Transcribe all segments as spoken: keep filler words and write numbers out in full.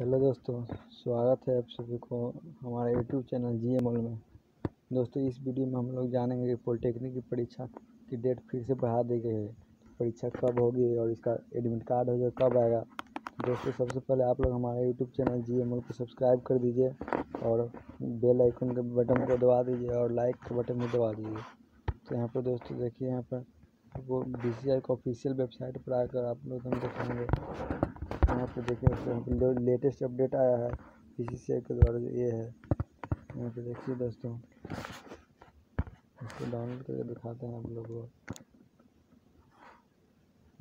Hello दोस्तों, स्वागत है आप सभी को हमारे यूट्यूब चैनल जी एम ओल में। दोस्तों, इस वीडियो में हम लोग जानेंगे कि पॉलिटेक्निक की परीक्षा की डेट फिर से बढ़ा दी गई है। परीक्षा कब होगी और इसका एडमिट कार्ड हो जाए कब आएगा। दोस्तों, सबसे पहले आप लोग हमारे यूट्यूब चैनल जी एम ओल को सब्सक्राइब कर दीजिए और बेल आइकन के बटन को दबा दीजिए और लाइक के बटन को दबा दीजिए। तो यहाँ पर दोस्तों देखिए, यहाँ पर वो डी सी आई का ऑफिशियल वेबसाइट पर आकर आप लोग हम देखेंगे। यहाँ पर देखिए दोस्तों, लेटेस्ट अपडेट आया है बीसीसीई के द्वारा, ये है। यहाँ पर देखिए दोस्तों, इसको डाउनलोड करके दिखाते हैं आप लोगों को।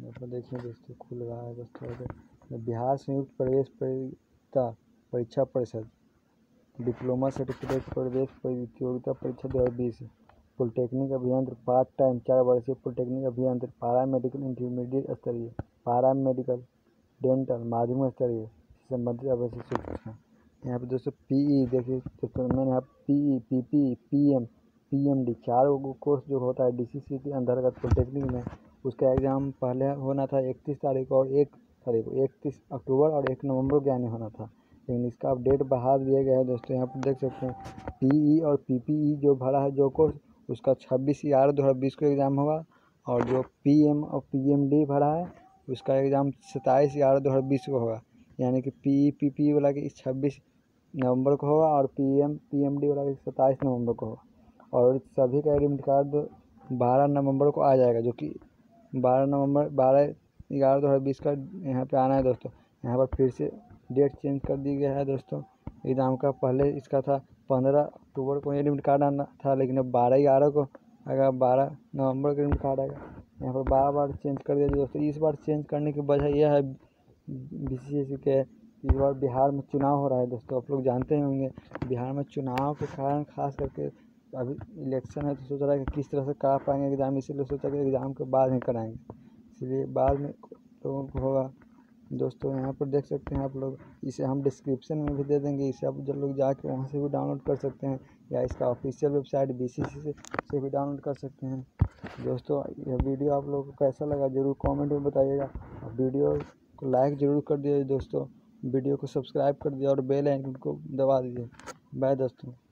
यहाँ पर देखिए दोस्तों, खुल रहा है दोस्तों बिहार संयुक्त प्रवेश परीक्षा परिषद डिप्लोमा सर्टिफिकेट प्रवेश प्रतियोगिता परीक्षा दो हज़ार बीस पॉलिटेक्निक अभियंत्र पार्ट टाइम चार वर्षीय पॉलिटेक्निक अभियंत्र पारा मेडिकल इंटरमीडिएट स्तरीय पारा मेडिकल डेंटल माध्यमिक स्तरीय से संबंधित आवश्यक सूचना। यहाँ पे दोस्तों पीई देखिए दोस्तों, मैंने यहाँ पीई पीपी पीएम पीएमडी चार वो कोर्स जो होता है बीसीसीई के अंतर्गत पॉलिटेक्निक में, उसका एग्ज़ाम पहले होना था इकतीस तारीख को और एक तारीख को इकतीस अक्टूबर और एक नवंबर को यानी होना था, लेकिन इसका अपडेट बढ़ा दिया गया है। दोस्तों यहाँ पर देख सकते हैं पीई और पीपीई जो भरा है जो कोर्स, उसका छब्बीस ग्यारह दो हज़ार बीस को एग्ज़ाम होगा और जो पीएम और पीएमडी भरा है उसका एग्ज़ाम सत्ताईस ग्यारह दो हज़ार बीस को होगा, यानी कि पीई पीपी वाला कि छब्बीस नवंबर को होगा और पीएम पीएमडी वाला कि सत्ताईस नवंबर को होगा। और सभी का एडमिट कार्ड बारह नवंबर को आ जाएगा, जो कि बारह नवंबर बारह ग्यारह दो हज़ार बीस का यहाँ पे आना है। दोस्तों यहाँ पर फिर से डेट चेंज कर दी गया है। दोस्तों एग्ज़ाम का पहले इसका था पंद्रह अक्टूबर को एडमिट कार्ड आना था, लेकिन अब बारह ग्यारह को आएगा, बारह नवंबर को एडमिट कार्ड आएगा। यहाँ पर बार बार चेंज कर दिया दोस्तों। इस बार चेंज करने की वजह यह है बीसीसीई के, इस बार बिहार में चुनाव हो रहा है। दोस्तों आप लोग जानते ही होंगे बिहार में चुनाव के कारण खास करके अभी इलेक्शन है, तो सोच रहा है कि किस तरह से करा पाएंगे एग्ज़ाम, इसीलिए सोचा कि एग्ज़ाम के बाद ही कराएंगे, इसलिए बाद में लोगों को होगा। दोस्तों यहाँ पर देख सकते हैं आप लोग, इसे हम डिस्क्रिप्शन में भी दे देंगे, इसे आप जब लोग जाके वहाँ से भी डाउनलोड कर सकते हैं या इसका ऑफिशियल वेबसाइट बीसीसीई से, से भी डाउनलोड कर सकते हैं। दोस्तों यह वीडियो आप लोगों को कैसा लगा ज़रूर कमेंट में बताइएगा, वीडियो को लाइक ज़रूर कर दीजिए दोस्तों, वीडियो को सब्सक्राइब कर दीजिए और बेल आइकन को दबा दीजिए। बाय दोस्तों।